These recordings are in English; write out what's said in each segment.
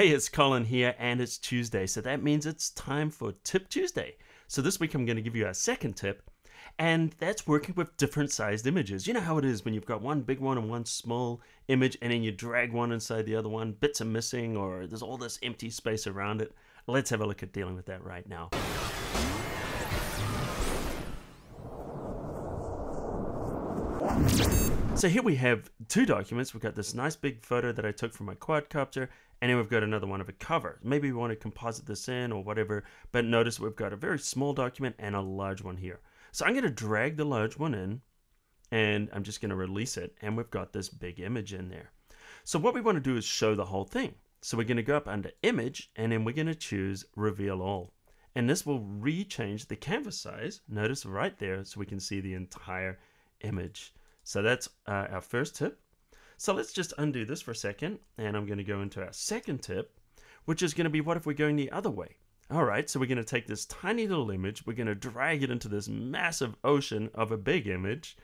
Hey, it's Colin here, and it's Tuesday, so that means it's time for Tip Tuesday. So this week I'm going to give you our second tip, and that's working with different sized images. You know how it is when you've got one big one and one small image, and then you drag one inside the other one, bits are missing, or there's all this empty space around it. Let's have a look at dealing with that right now. So here we have two documents. We've got this nice big photo that I took from my quadcopter, and then we've got another one of a cover. Maybe we want to composite this in or whatever, but notice we've got a very small document and a large one here. So I'm going to drag the large one in, and I'm just going to release it, and we've got this big image in there. So what we want to do is show the whole thing. So we're going to go up under Image, and then we're going to choose Reveal All. And this will rechange the canvas size, notice right there, so we can see the entire image. So that's our first tip. So let's just undo this for a second, and I'm going to go into our second tip, which is going to be, what if we're going the other way? All right, so we're going to take this tiny little image, we're going to drag it into this massive ocean of a big image,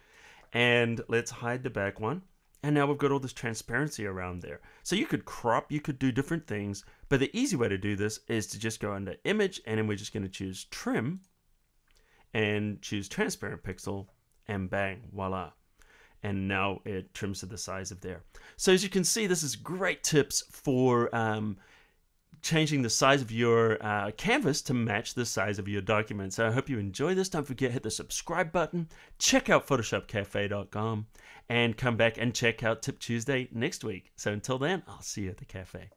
and let's hide the back one. And now we've got all this transparency around there. So you could crop, you could do different things, but the easy way to do this is to just go under Image, and then we're just going to choose Trim, and choose Transparent Pixel, and bang, voila. And now it trims to the size of there. So as you can see, this is great tips for changing the size of your canvas to match the size of your document. So I hope you enjoy this. Don't forget, hit the subscribe button, check out PhotoshopCafe.com, and come back and check out Tip Tuesday next week. So until then, I'll see you at the cafe.